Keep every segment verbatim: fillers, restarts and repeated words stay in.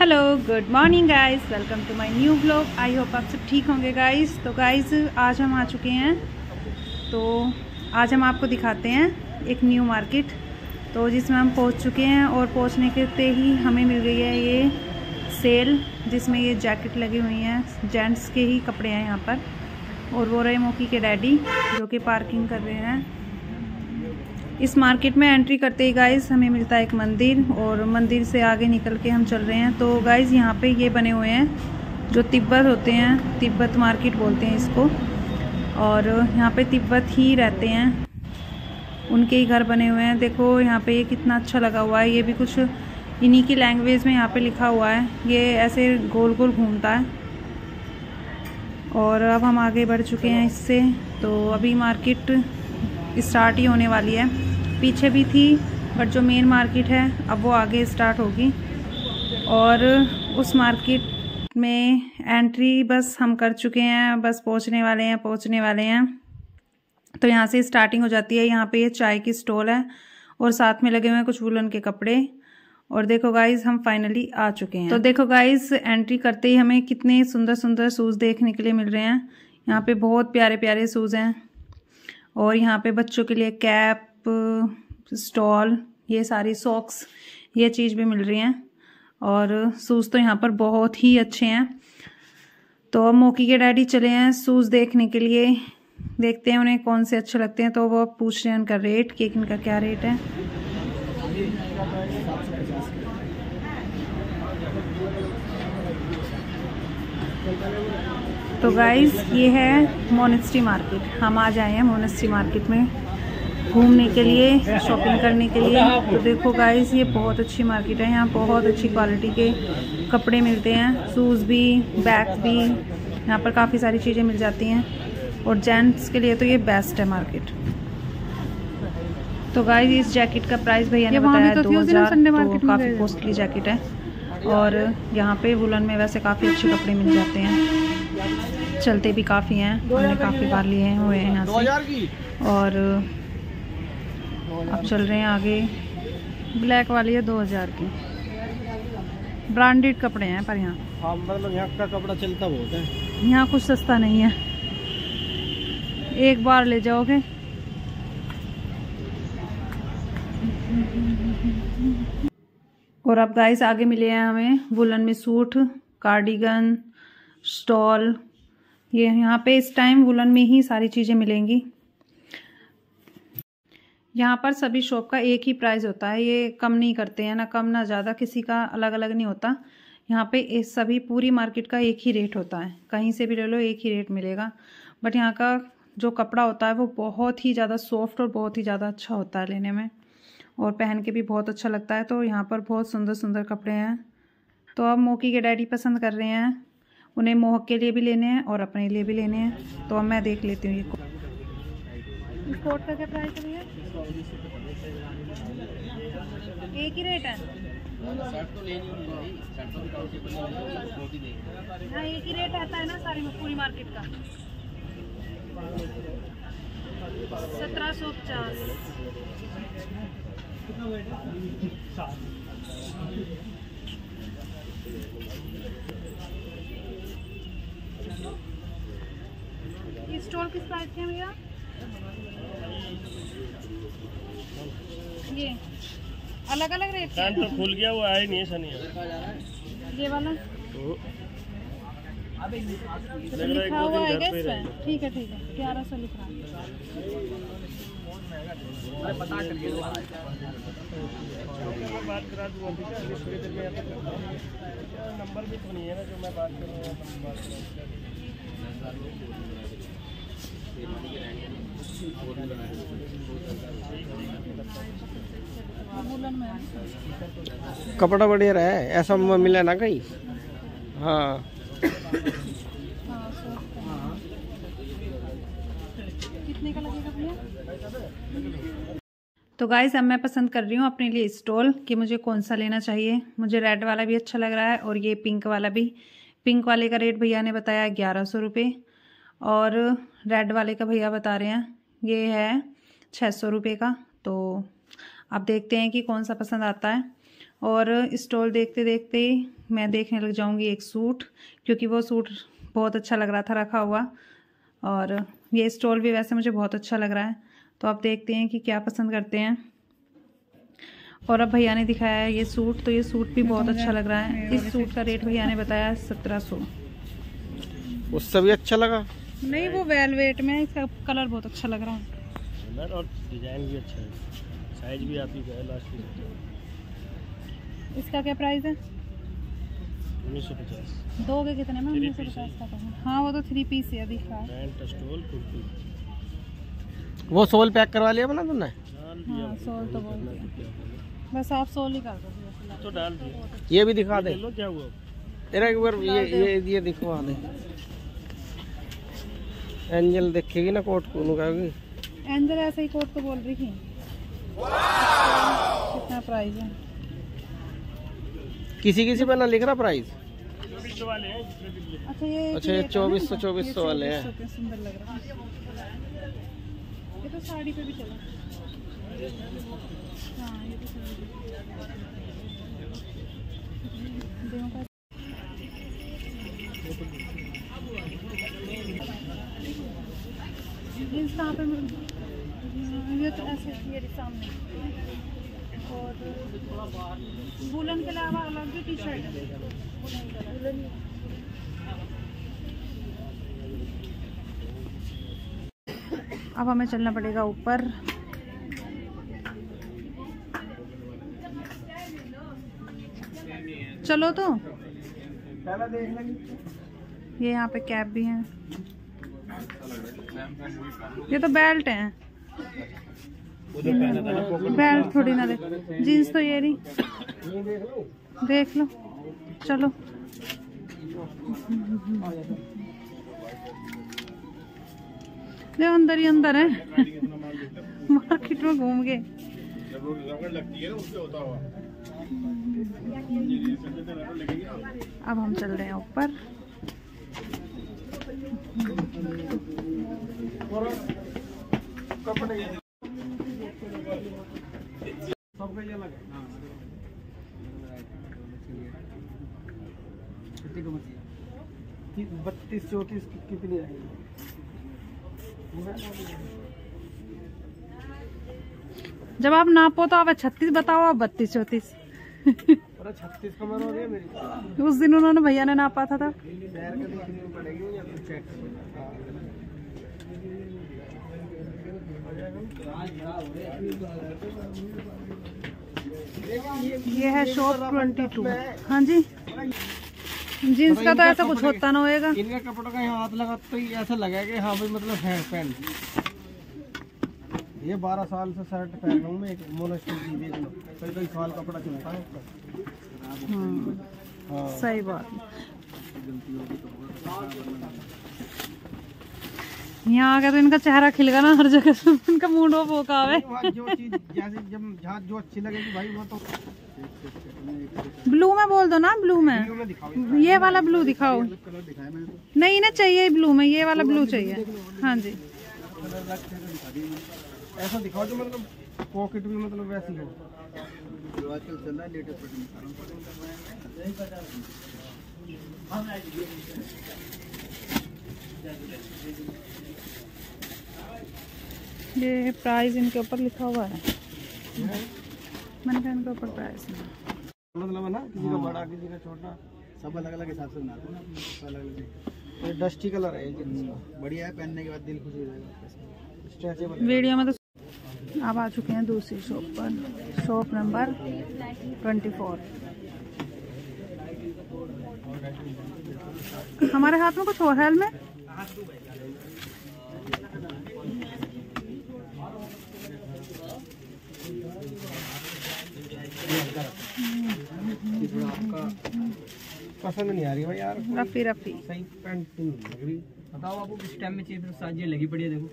Hello good morning guys, welcome to my new blog. I hope आप सब ठीक होंगे गाइस। तो गाइस आज हम आ चुके हैं, तो आज हम आपको दिखाते हैं एक न्यू मार्केट तो जिसमें हम पहुंच चुके हैं। और पहुंचने के ते ही हमें मिल गई है ये सेल, जिसमें ये जैकेट लगी हुई हैं, जेंट्स के ही कपड़े हैं यहाँ पर। और वो रहे मोकी के डैडी जो कि पार्किंग कर रहे हैं। इस मार्केट में एंट्री करते ही गाइस हमें मिलता है एक मंदिर, और मंदिर से आगे निकल के हम चल रहे हैं। तो गाइस यहाँ पे ये बने हुए हैं जो तिब्बत होते हैं, तिब्बत मार्केट बोलते हैं इसको, और यहाँ पे तिब्बत ही रहते हैं, उनके ही घर बने हुए हैं। देखो यहाँ पे ये कितना अच्छा लगा हुआ है, ये भी कुछ इन्हीं की लैंग्वेज में यहाँ पर लिखा हुआ है। ये ऐसे गोल गोल घूमता है। और अब हम आगे बढ़ चुके हैं इससे, तो अभी मार्केट स्टार्ट ही होने वाली है। पीछे भी थी बट जो मेन मार्केट है अब वो आगे स्टार्ट होगी। और उस मार्केट में एंट्री बस हम कर चुके हैं, बस पहुंचने वाले हैं पहुंचने वाले हैं तो यहाँ से स्टार्टिंग हो जाती है। यहाँ पे ये चाय की स्टॉल है और साथ में लगे हुए हैं कुछ वुलन के कपड़े। और देखो गाइज हम फाइनली आ चुके हैं। तो देखो गाइज एंट्री करते ही हमें कितने सुंदर सुंदर शूज़ देखने के लिए मिल रहे हैं। यहाँ पे बहुत प्यारे प्यारे शूज़ हैं। और यहाँ पे बच्चों के लिए कैप, स्टॉल, ये सारी सॉक्स, ये चीज़ भी मिल रही हैं। और शूज़ तो यहाँ पर बहुत ही अच्छे हैं। तो अब मोकी के डैडी चले हैं शूज़ देखने के लिए, देखते हैं उन्हें कौन से अच्छे लगते हैं। तो वो पूछ रहे हैं उनका रेट कि इनका क्या रेट है। तो गाइज ये है मोनेस्ट्री मार्केट। हम आ जाए हैं मोनेस्ट्री मार्केट में घूमने के लिए, शॉपिंग करने के लिए। तो देखो गाइज ये बहुत अच्छी मार्केट है, यहाँ बहुत अच्छी क्वालिटी के कपड़े मिलते हैं, शूज़ भी, बैग्स भी, यहाँ पर काफ़ी सारी चीज़ें मिल जाती हैं। और जेंट्स के लिए तो ये बेस्ट है मार्केट। तो गाइज इस जैकेट का प्राइस भैया ने बताया दो हज़ार काफ़ी कॉस्टली जैकेट है। और यहाँ पे वुलन में वैसे काफ़ी अच्छे कपड़े मिल जाते हैं, चलते भी काफ़ी हैं, हमने काफ़ी बार लिए हुए हैं यहाँ से। और अब चल रहे हैं आगे। ब्लैक वाली है दो हज़ार की, ब्रांडेड कपड़े हैं पर यहाँ मतलब यहाँ का कपड़ा चलता बहुत है, यहाँ कुछ सस्ता नहीं है। एक बार ले जाओगे। और अब गाइस आगे मिले हैं हमें वुलन में सूट, कार्डिगन, स्टॉल। ये यहाँ पे इस टाइम वुलन में ही सारी चीज़ें मिलेंगी। यहाँ पर सभी शॉप का एक ही प्राइस होता है, ये कम नहीं करते हैं, ना कम ना ज़्यादा, किसी का अलग अलग नहीं होता। यहाँ पे सभी पूरी मार्केट का एक ही रेट होता है, कहीं से भी ले लो एक ही रेट मिलेगा। बट यहाँ का जो कपड़ा होता है वो बहुत ही ज़्यादा सॉफ्ट और बहुत ही ज़्यादा अच्छा होता है लेने में, और पहन के भी बहुत अच्छा लगता है। तो यहाँ पर बहुत सुंदर सुंदर कपड़े हैं। तो अब मोकी के डैडी पसंद कर रहे हैं, उन्हें मोहक के लिए भी लेने हैं और अपने लिए भी लेने हैं। तो अब मैं देख लेती हूँ ये कोट का क्या प्राइस है। एक ही रेट है, हाँ एक ही रेट आता है ना सारी पूरी मार्केट का। सत्रह सौ पचास स्टॉल किस प्राइस के हैं भैया? ये अलग अलग रेट के हैं। खुल गया वो आया नहीं, ऐसा नहीं है। ये वाला लिखा हुआ है गैस पे, ठीक है ठीक है, ग्यारह सौ लिखा है। कपड़ा बढ़िया रहा है, ऐसा मिला ना कहीं। हाँ कितने का लगेगा भैया? तो गाइज अब मैं पसंद कर रही हूँ अपने लिए स्टॉल कि मुझे कौन सा लेना चाहिए। मुझे रेड वाला भी अच्छा लग रहा है और ये पिंक वाला भी। पिंक वाले का रेट भैया ने बताया ग्यारह सौ रुपये और रेड वाले का भैया बता रहे हैं ये है छः सौ रुपये का। तो आप देखते हैं कि कौन सा पसंद आता है। और स्टॉल देखते देखते मैं देखने लग जाऊँगी एक सूट, क्योंकि वो सूट बहुत अच्छा लग रहा था रखा हुआ, और ये स्टॉल भी वैसे मुझे बहुत अच्छा लग रहा है। तो आप देखते हैं कि क्या पसंद करते हैं। और अब भैया ने दिखाया है ये सूट, तो ये सूट भी बहुत अच्छा लग रहा है। इस सूट का रेट भैया ने बताया सत्रह सौ। उससे भी अच्छा लगा नहीं, वो वेलवेट में, इसका कलर बहुत अच्छा लग रहा है, कलर और डिजाइन भी अच्छा है, साइज भी आप ही का है लास्ट की। इसका क्या प्राइस है? उन्नीस सौ पचास। दोगे कितने में? उन्नीस सौ पचास का तो। हाँ वो तो थ्री पीस है, दिख रहा है। पैंट स्टोल कुर्ती, वो सोल पैक करवा लिया बना तुमने? हां सोल तो बोल दिया, बस आप सोल ही कर दो तो डाल दो। ये भी दिखा दे, लो क्या हुआ तेरा एक बार, ये ये ये दिखवा दे। एंजल देखेगी ना कोट को, लगाएगी एंजल ऐसा ही कोट तो बोल रही है। कितना प्राइस है? किसी किसी पे ना लिख रहा प्राइस। अच्छा ये अच्छा ये चौबीस सौ चौबीस सौ वाले हैं, सुंदर लग रहा है। ये तो साड़ी पे भी चला। हाँ ये तो साड़ी का कहाँ पे मिल, ये तो ऐसे मेरे सामने। और बुलन के अलावा अलग भी टी शर्ट है, अब हमें चलना पड़ेगा ऊपर। चलो तो ये यहाँ पे कैप भी है, ये तो बेल्ट है, बेल्ट थोड़ी ना देख, जीन्स तो ये नहीं, देख लो। चलो देखो अंदर ही अंदर है, मार्केट में घूम गए। अब हम चल रहे हैं ऊपर। बत्तीस चौतीस कितनी आएगी? जब आप नापो तो आप छत्तीस बताओ, आप बत्तीस चौतीस छत्तीस का मन हो गया मेरी। उस दिन उन्होंने भैया ने नापा था था ये है शॉप बाईस। हाँ जी जीन्स का तो ऐसा कुछ होता ना होएगा, इनका कपड़ों का यहाँ हाथ लगा तो ये ऐसा लगेगा हाँ भाई मतलब है पैन। ये बारह साल से शर्ट पहन रहा हूँ मैं, एक मोनास्ट्री की, देख लो कई कई साल कपड़ा चलता है उसका। सही बात, यहाँ आ गया तो इनका चेहरा खिलगा ना हर जगह से, इनका मूड ऑफ होगा। जो चीज जैसे जब जहाँ जो अच्छी लगेगी भाई वो तो। ब्लू में बोल दो ना, ब्लू में ये वाला ब्लू दिखाओ। नहीं ना चाहिए ब्लू में, ये वाला ब्लू चाहिए। हाँ जी ऐसा दिखाओ जो मतलब पॉकेट भी मतलब वैसी हो, जो आजकल चल रहा है लेटेस्ट पैटर्न। ये प्राइस इनके ऊपर लिखा हुआ है, मैंने कहा इनके ऊपर प्राइस मतलब ना, किसी का बड़ा किसी का छोटा, सब अलग अलग हिसाब से बनाते हैं ना, अलग अलग। ये डस्टी कलर है, बढ़िया है, पहनने के बाद दिल खुश हो जाएगा, स्ट्रेचेबल वीडियो में। अब आ चुके हैं दूसरी शॉप पर, शॉप नंबर चौबीस। हमारे हाथ में कुछ और है में, पसंद नहीं आ रही भाई यार, रफी रफी सही पैंट लग रही। बताओ आपको किस टाइम में चाहिए, फिर साथ ये लगी पड़ी है देखो,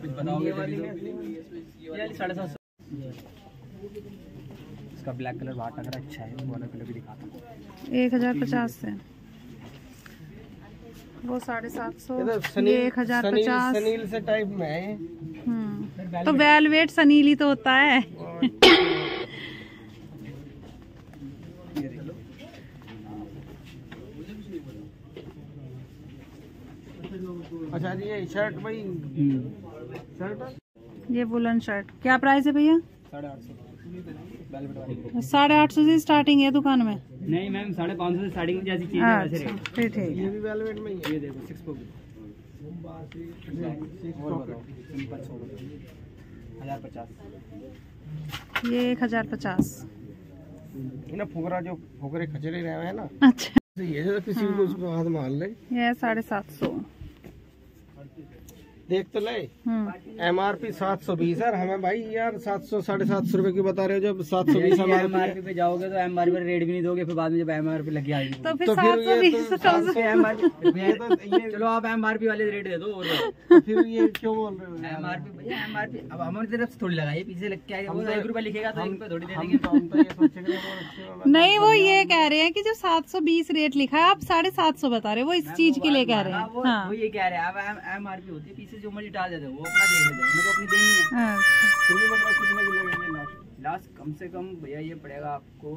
कुछ बताओगे यार। साढ़े सात सौ इसका ब्लैक कलर बाहर अगर अच्छा है वो वाला कलर भी दिखा दो। एक हज़ार पचास से वो साढ़े सात सौ, एक हज़ार पचास सनील से टाइप में है तो वेलवेट सनील ही तो होता है। अच्छा ये शर्ट भाई शर्ट ये वुलन शर्ट क्या प्राइस है भैया? साढ़े आठ सौ। साढ़े आठ सौ से स्टार्टिंग है दुकान में? नहीं मैम साढ़े पाँच सौ से स्टार्टिंग जैसी चीज है। ठीक है ये भी वेलवेट में ये देखो सिक्स पॉकेट ये एक हजार पचास ना फुकरा जो फुकरे खचरे रहे हैं ना। अच्छा ये किसी को उसको हाथ मार ले ये साढ़े सात सौ देख तो ले एम आर पी सात सौ बीस यार हमें भाई यार सात सौ साढ़े सात सौ रूपये की बता रहे हो जब सात सौ बीस एम आर पी पे जाओगे तो एम आर पी रेट भी नहीं दोगे फिर बाद में जब एम आर पी लगी आएगी तो फिर एम आर पी चलो आप एम आर पी वाले रेट दे दो फिर ये क्यों बोल रहे हो M R P M R P अब हमारी तरफ से थोड़ी लगाइए पीछे लग के आएगा एक रूपये लिखेगा तो इनको थोड़ी देंगे। नहीं वो ये कह रहे हैं की जो सात सौ बीस रेट लिखा है आप साढ़े सात सौ बता रहे हो वो इस चीज के लिए कह रहे हैं। वो ये कह रहे हैं अब एम आर पी होती है पीछे जो मर्जी डाल देते वो अपना देख लेते हैं मेरे को अपनी देनी है। मतलब कुछ ना लगेंगे लास्ट कम से कम भैया ये पड़ेगा आपको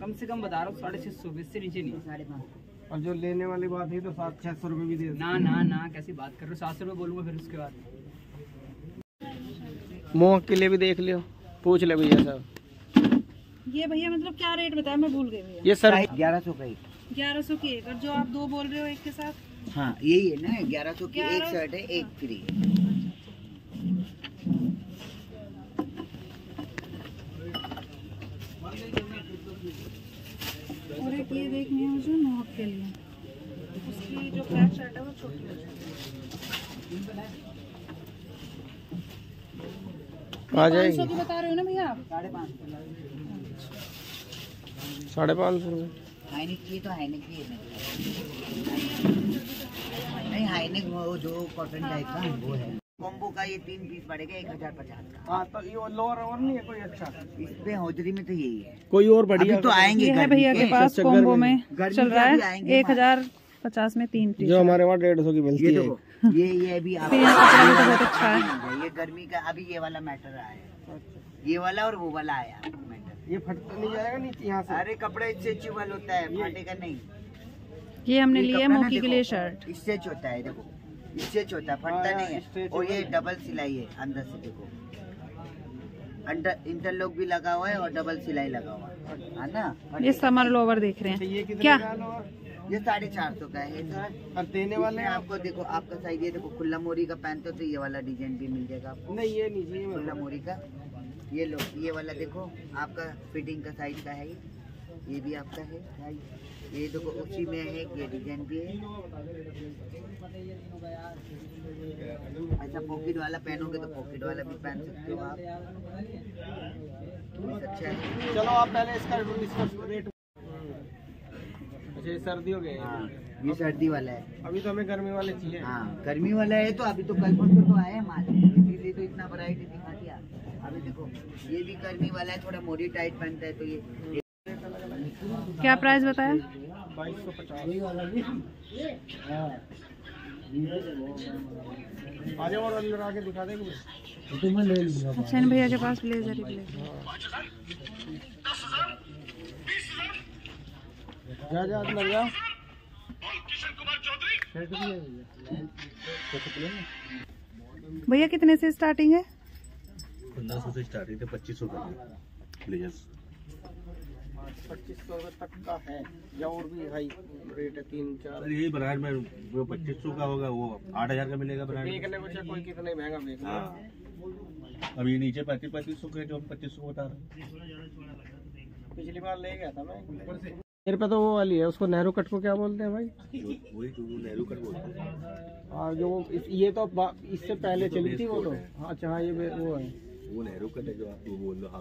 कम से कम बता रहा हूँ साढ़े छह सौ बीस से नीचे नहीं साढ़े पाँच। और जो लेने वाली बात है तो सात छह सौ रुपये भी दे ना ना ना कैसी बात कर रहे हो सात सौ रुपये बोलूँगा फिर उसके बाद मोहक के लिए भी देख लियो पूछ ले भैया साहब। ये भैया मतलब क्या रेट बताया मैं भूल गई भैया। ये सर ग्यारह सौ का एक ग्यारह सौ की एक और जो आप दो बोल रहे हो एक के साथ हाँ यही है ना ग्यारह सौ की एक शर्ट है एक फ्री है। और एक ये देखनी है मुझे मोहक के लिए उसकी जो ब्लैक शर्ट है वो छोटी है आ जाएगी। पाँच सौ की बता रहे हो ना भैया आप? साढ़े पाँच सौ साढ़े पाँच सौ रुपये तो है नहीं नहीं हाईनेक वो जो कॉटन टाइप का वो है कॉम्बो का ये तीन पीस पड़ेगा एक हजार पचास का। हाँ तो ये लोअर और नहीं है कोई अच्छा इसमें हौजरी में तो यही है कोई और बढ़िया तो आएंगे है भैया के पास कॉम्बो में चल रहा है एक हजार पचास में तीन पीस जो हमारे वहाँ डेढ़ सौ की मिलती है ये ये भी बहुत अच्छा है। ये गर्मी का अभी ये वाला मैटर आया ये वाला और वो वाला आया मैटर ये फट तो नहीं जाएगा नीचे यहाँ से। अरे कपड़े स्ट्रेचेबल होता है फटेगा नहीं। ये हमने लिया मोकी के लिए शर्ट स्ट्रेच होता है देखो स्ट्रेच होता है फटता नहीं है और ये डबल सिलाई है अंदर से देखो अंदर इंटरलॉक भी लगा हुआ है और डबल सिलाई लगा हुआ है ना। ये समर लोवर देख रहे हैं क्या ये साढ़े चार सौ का है और देने वाले आपको देखो आपका साइज ये देखो खुल्ला मोरी का पहनते हो तो ये वाला डिजाइन भी मिल जाएगा आपको। नहीं ये नहीं खुल्ला मोरी का ये लो ये वाला देखो आपका फिटिंग का साइज का है ये भी आपका है साइज ये देखो उसी में है ये डिजाइन भी है। अच्छा पॉकेट वाला पहनोगे तो पॉकेट वाला भी पहन सकते हो आप तो अच्छा है। चलो आप पहले इसका डिस्कस रेट ये सर्दी हो गए हाँ, ये सर्दी वाला है अभी तो हमें गर्मी वाले चाहिए। हाँ गर्मी वाला है तो अभी तो कल परसों तो आए माल इसीलिए तो इतना वैरायटी दिखा दिया। अभी देखो ये भी गर्मी वाला है थोड़ा मोरी टाइट पहनता है तो ये क्या प्राइस बताया? बाईस सौ पचास। और अंदर आके दिखा देंगे तो मैं ले लूंगा। अच्छा इन भैया के पास ब्लेजर ही ब्लेजर जा अंदर जा किशन कुमार चौधरी। भैया कितने से स्टार्टिंग है? पंद्रह सौ से स्टार्टिंग है पच्चीस सौ तक ब्लेजर पच्चीस सौ तक का है या और भी हाई रेट है तीन चार यही ब्रांड में जो पच्चीस सौ का होगा वो आठ हजार का मिलेगा ब्रांड देखने को कोई कितने महंगा मिलेगा। हाँ अभी नीचे पैंतीस पैंतीस सौ के जो पच्चीस सौ बता रहे पिछली बार ले गया था मैं मेरे पे तो वो वाली है उसको नेहरू कट को क्या बोलते हैं भाई वही नेहरू कट बोलते हैं जो वो ये तो इससे पहले चली थी वो तो। अच्छा हाँ ये वो है वो नेहरू कट है जो आप वो बोल लो हाँ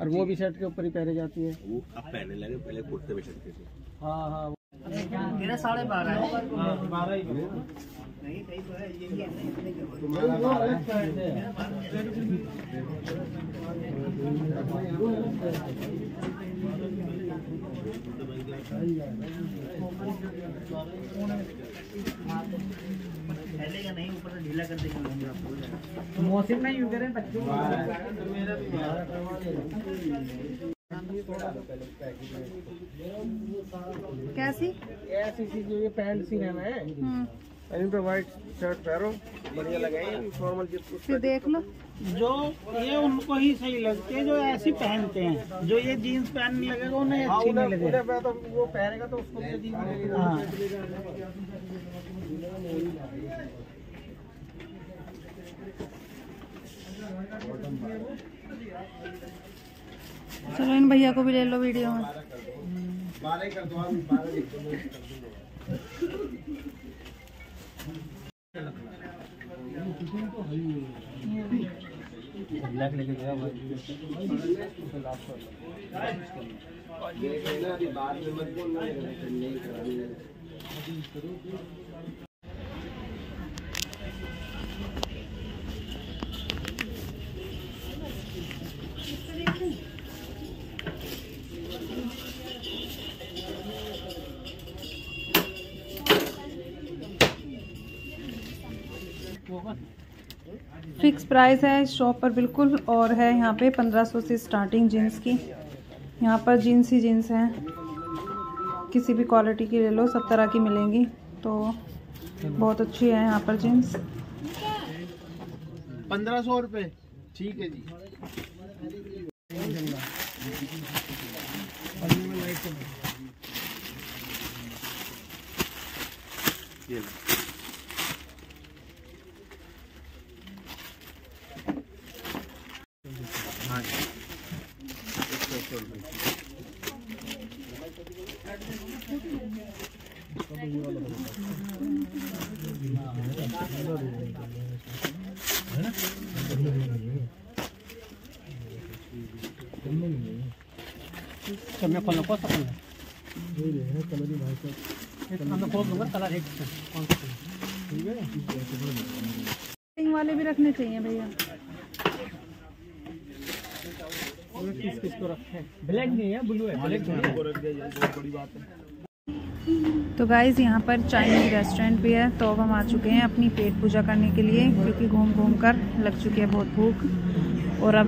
और वो भी शर्ट के ऊपर ही पहने जाती है वो आप पहने लगे पहले कुर्ते में शर्ट के साथ। हाँ हाँ तेरा साढ़े बारह बारह ही नहीं सही तो है ये पहलेगा नहीं ऊपर से ढीला कर देंगे मौसम नहीं उधर है बच्चों मेरा भी कैसी ऐसी ये पैंट सी है मैं इन पे वाइट शर्ट पहनो बढ़िया लगाई फॉर्मल फिर देख लो जो ये उनको ही सही लगते हैं जो ऐसी पहनते हैं। जो ये जीन्स पहनने लगेगा उन्हें अच्छी नहीं लगेगा तो वो पहनेगा तो उसको ये जीन्स लगेगा। चलो इन भैया को भी ले लो वीडियो में। ब्लैक लेके गया भाई। फिक्स प्राइस है इस शॉप पर बिल्कुल और है यहाँ पे पंद्रह सौ से स्टार्टिंग जीन्स की। यहाँ पर जीन्स ही जीन्स हैं, किसी भी क्वालिटी की ले लो, सब तरह की मिलेंगी तो बहुत अच्छी है यहाँ पर जीन्स। पंद्रह सौ रुपये ठीक है जी। ये मैं कौन को सकूं ये है कलरी भाई साहब एक अंदर खोल दूंगा कलर एक कौन सा ठीक है। फिटिंग वाले भी रखने चाहिए भैया। और किस किस को रखें? ब्लैक नहीं है, ब्लू है। ब्लैक को रख दिया ये बहुत बड़ी बात है। तो गाइस यहां पर चाइनीज रेस्टोरेंट भी है तो अब हम आ चुके हैं अपनी पेट पूजा करने के लिए क्योंकि घूम घूम कर लग चुकी है बहुत भूख। और अब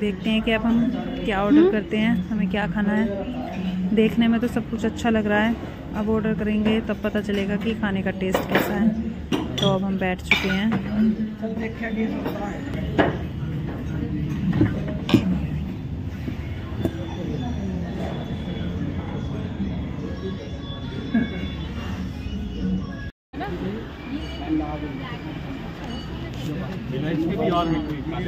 देखते हैं कि अब हम क्या ऑर्डर करते हैं, हमें क्या खाना है। देखने में तो सब कुछ अच्छा लग रहा है, अब ऑर्डर करेंगे तब पता चलेगा कि खाने का टेस्ट कैसा है। तो अब हम बैठ चुके हैं। मोनास्ट्री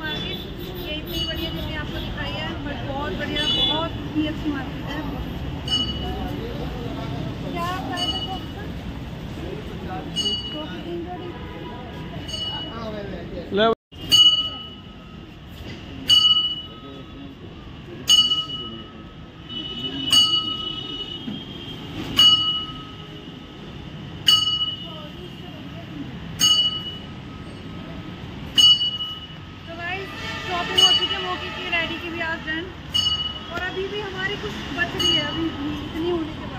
मार्केट ये इतनी बढ़िया जगह आपको दिखाई है बट बहुत बढ़िया बहुत ही अच्छी मार्केट है। क्या प्राइस है आपका? की रेडी की भी आज डन और अभी भी हमारी कुछ बच रही है, अभी इतनी होने के